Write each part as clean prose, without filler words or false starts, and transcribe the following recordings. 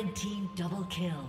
Red team double kill.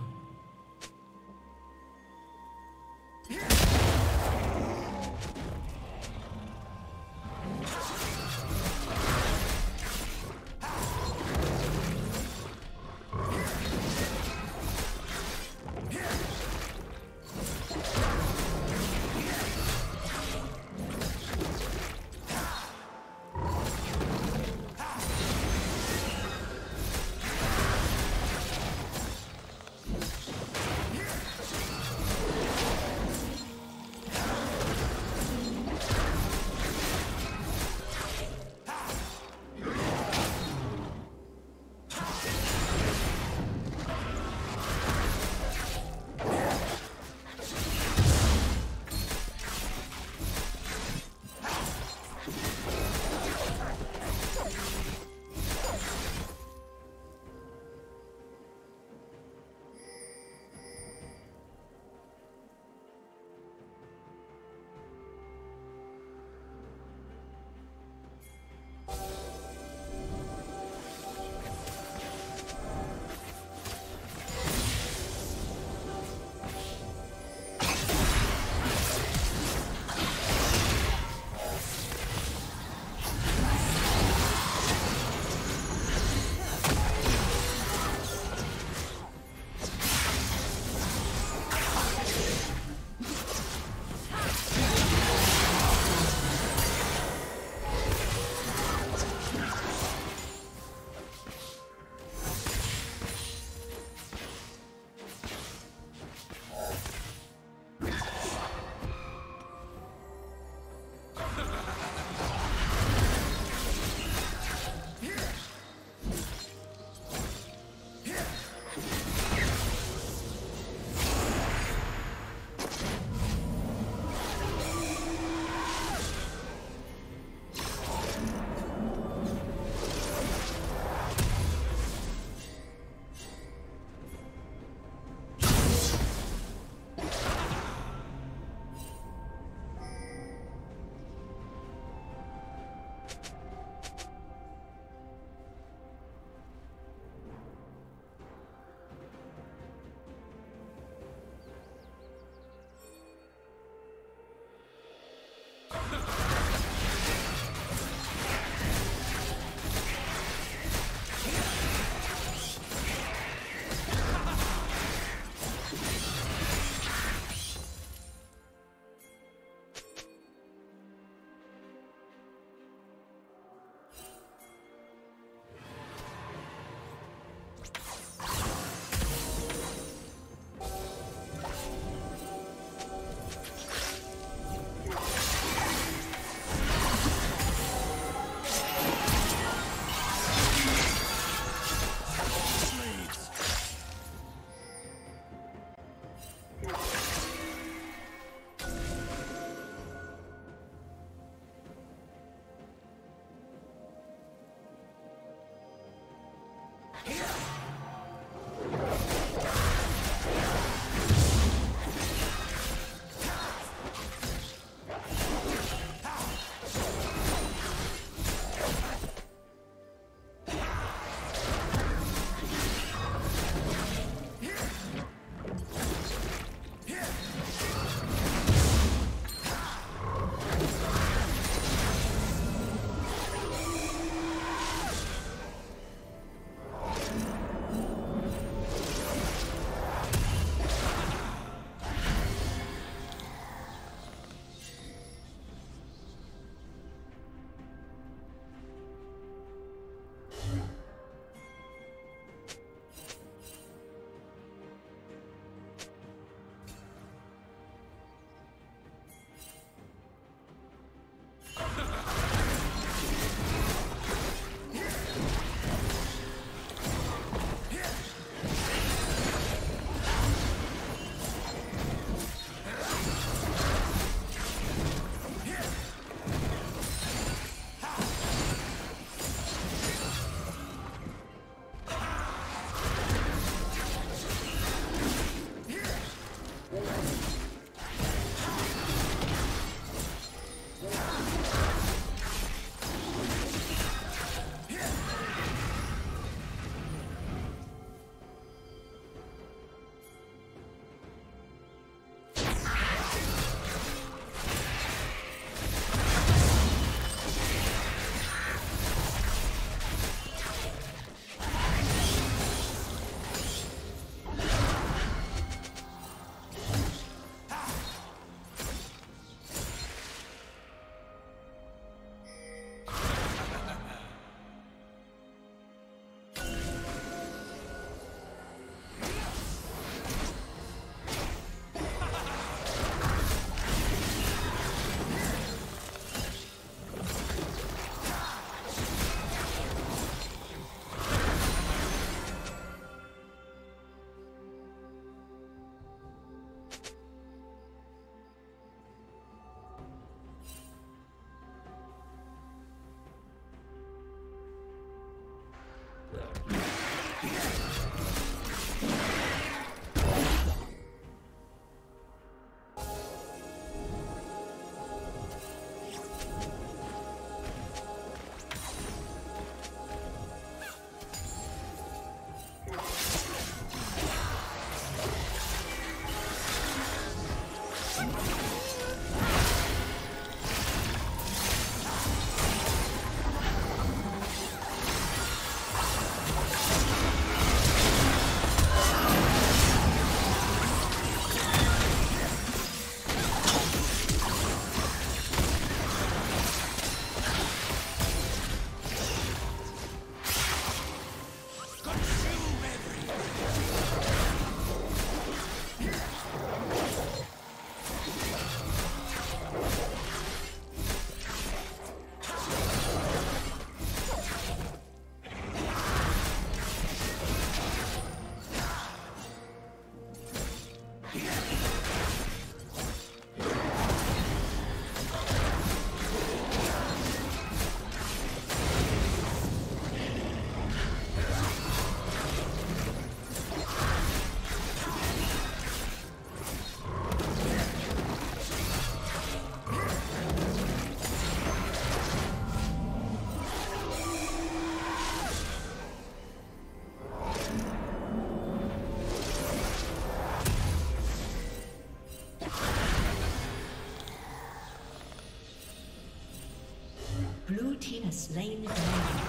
Slain the dragon.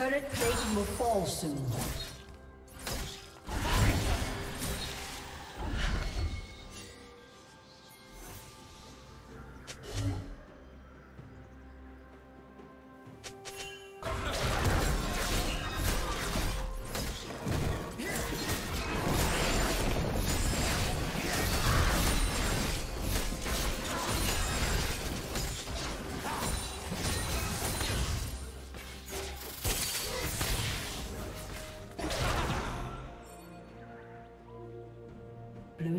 Turret plate will fall soon. Blue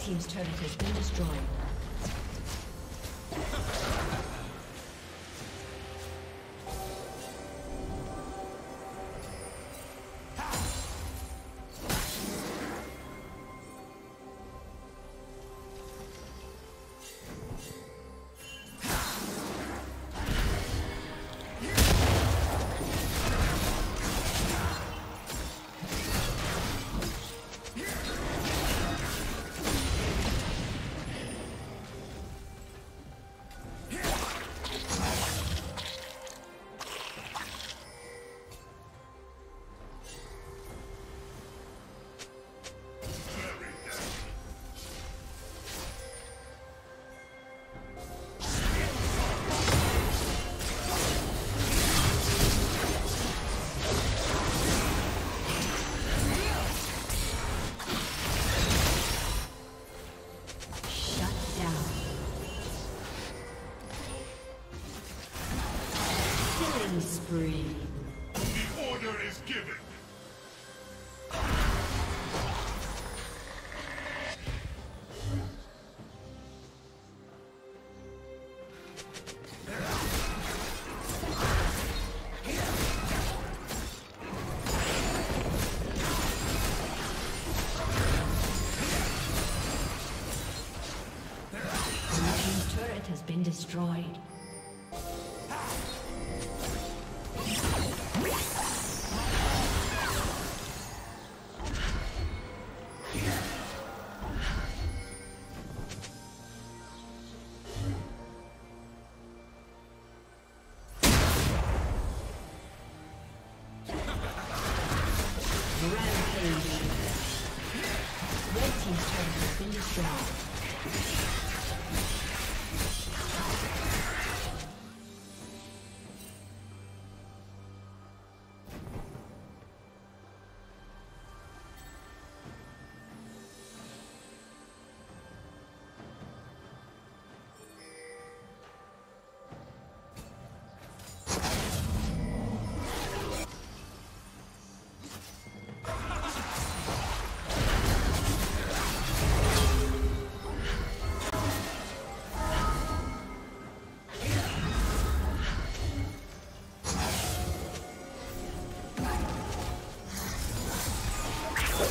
Team's turret has been destroyed. Destroyed. Red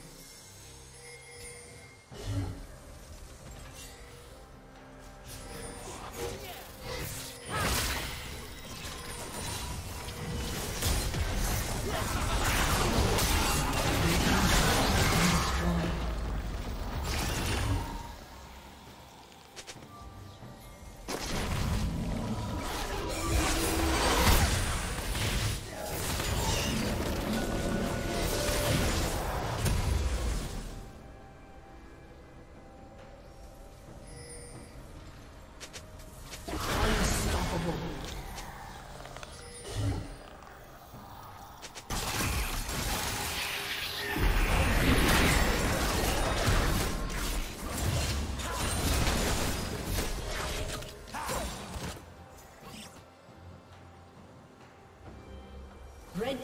Red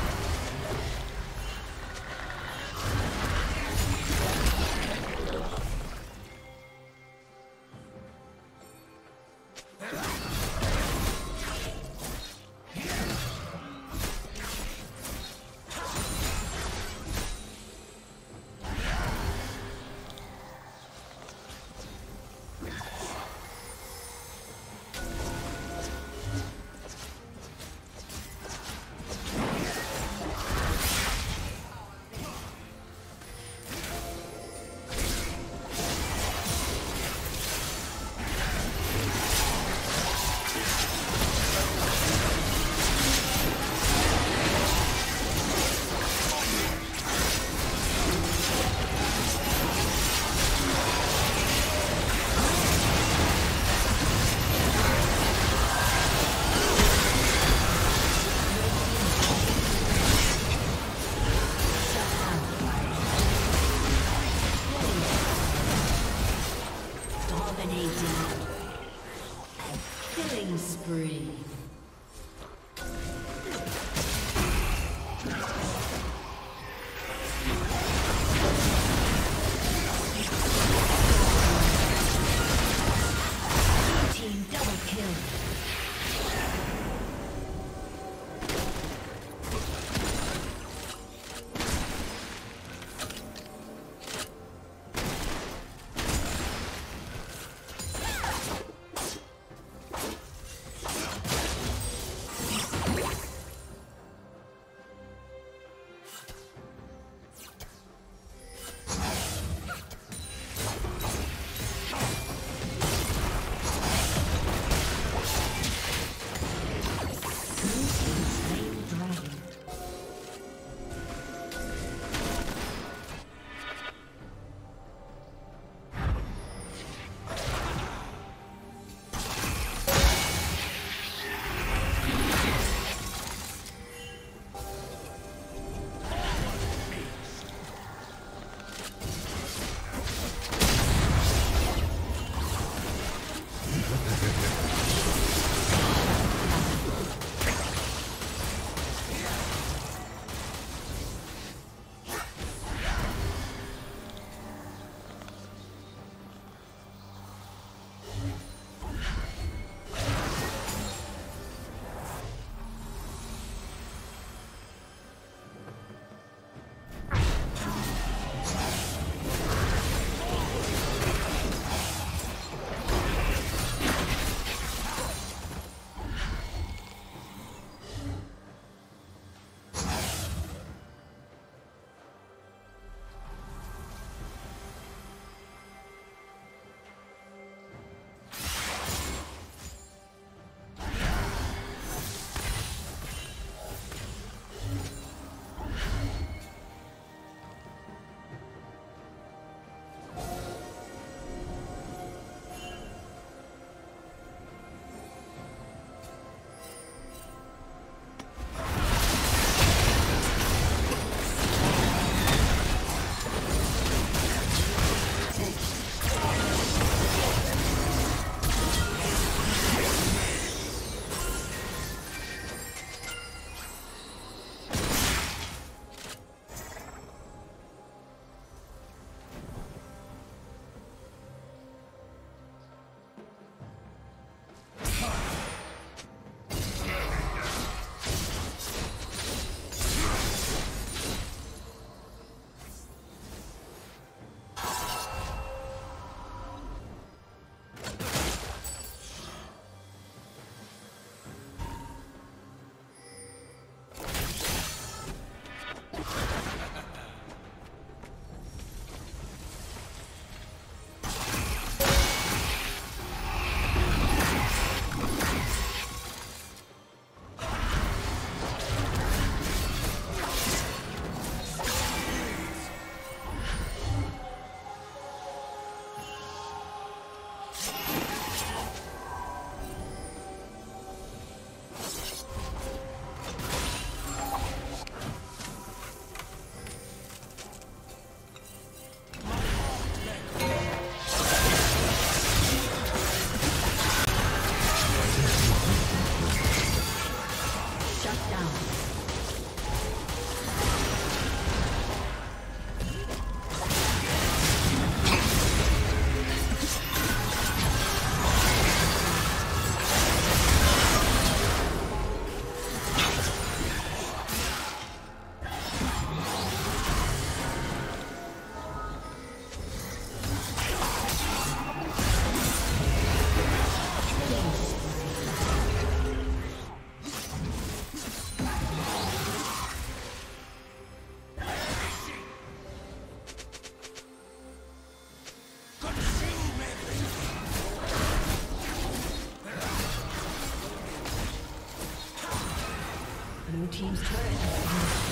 team's turret has been destroyed.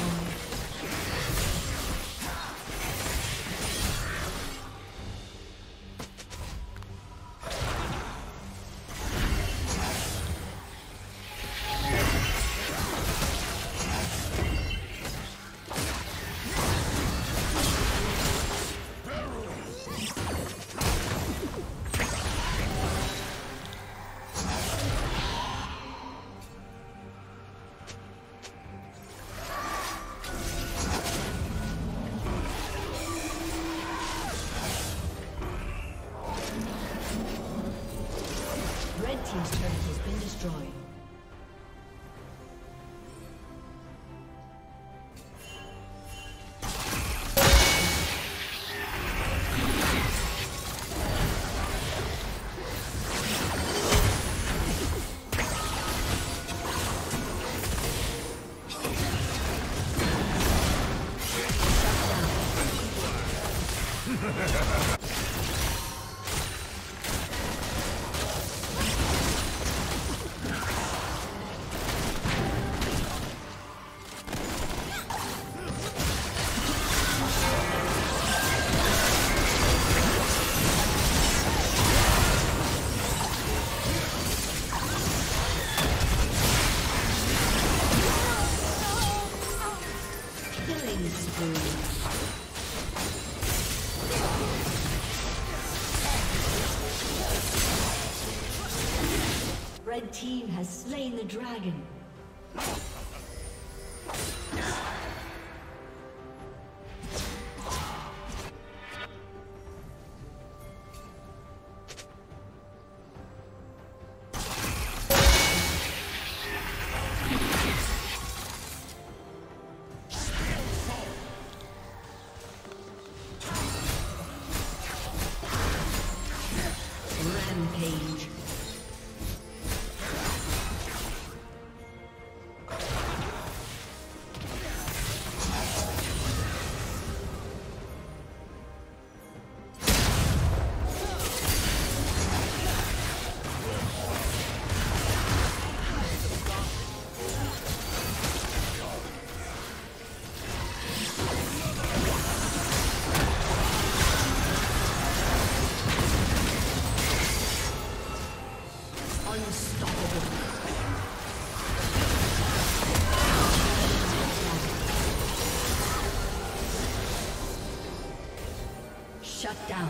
Team's turret has been destroyed. Red team has slain the dragon. Shut down.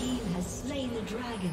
team has slain the dragon.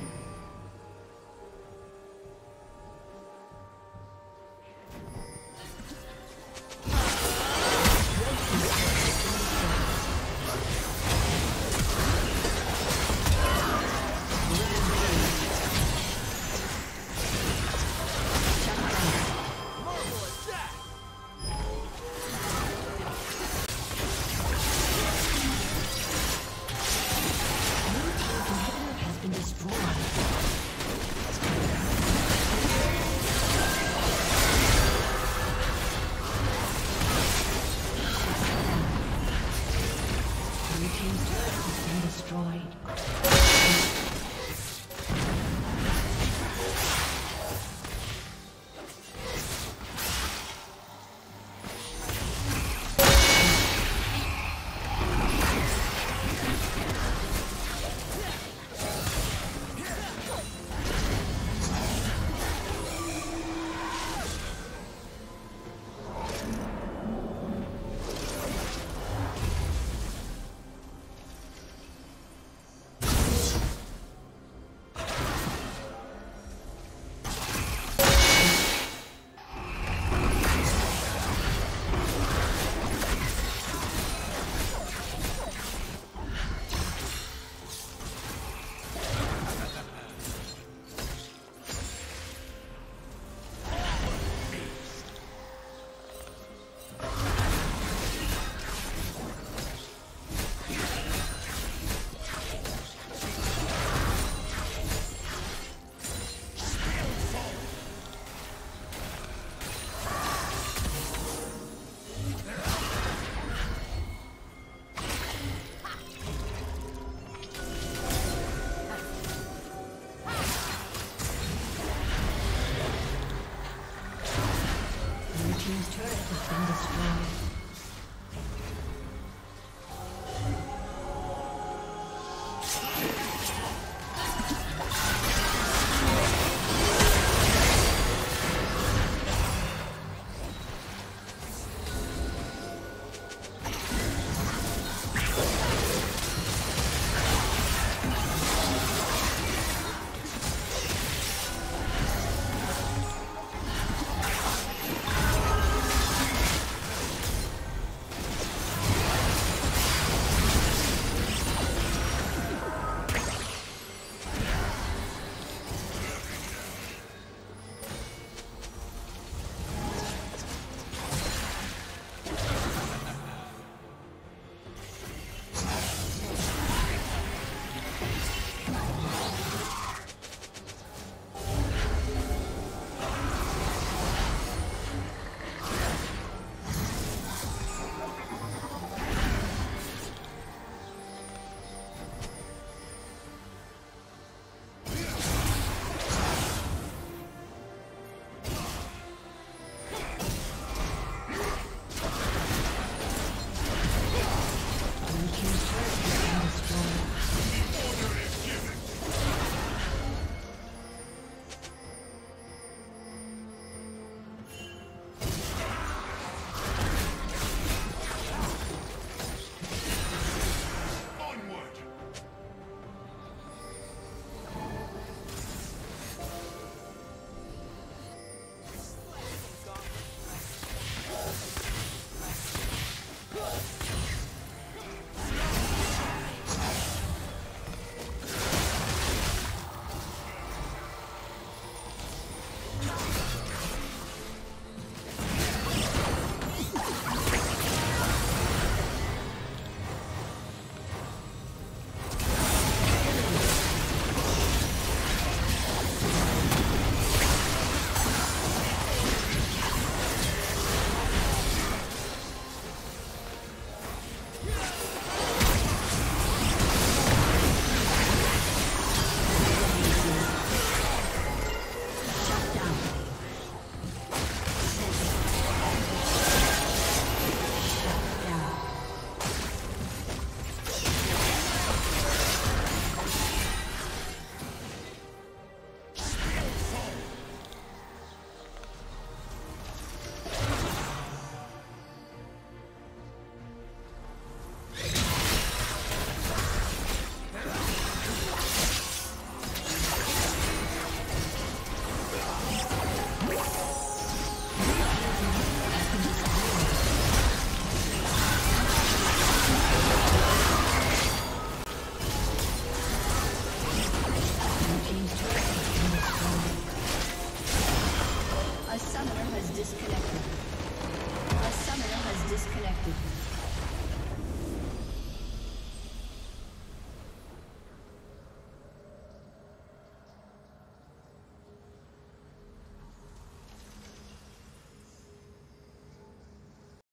Destroyed.